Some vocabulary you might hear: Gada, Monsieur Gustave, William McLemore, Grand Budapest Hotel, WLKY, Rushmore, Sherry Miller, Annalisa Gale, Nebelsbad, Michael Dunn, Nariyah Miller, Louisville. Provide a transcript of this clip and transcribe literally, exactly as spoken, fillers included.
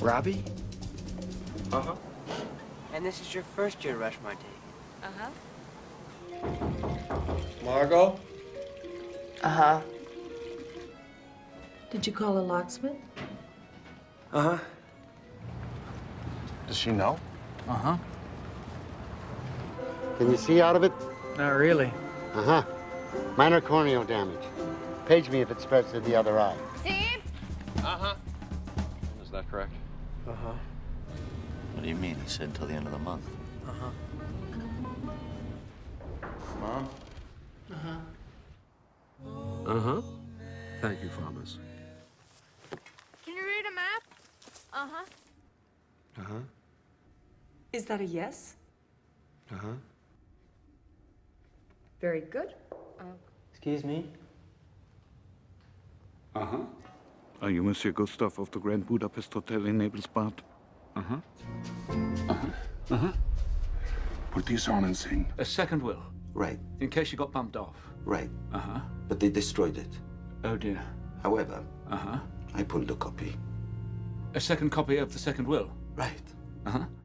Robbie? Uh-huh. And this is your first year at Rushmore Day. Uh-huh. Margot? Uh-huh. Did you call a locksmith? Uh-huh. Does she know? Uh-huh. Can you see out of it? Not really. Uh-huh. Minor corneal damage. Page me if it spreads to the other eye. Steve? Uh-huh. Is that correct? Uh-huh. What do you mean? He said until the end of the month. Uh-huh. Mom? Uh-huh. Uh-huh. Thank you, farmers. Can you read a map? Uh-huh. Uh-huh. Is that a yes? Uh-huh. Very good. Uh, Excuse me? Uh-huh. Are you Monsieur Gustave of the Grand Budapest Hotel in Nebelsbad? Uh-huh. Uh-huh. Uh-huh. Put these on and sing. A second will. Right. In case you got bumped off. Right. Uh-huh. But they destroyed it. Oh, dear. However, uh-huh. I pulled a copy. A second copy of the second will? Right. Uh-huh.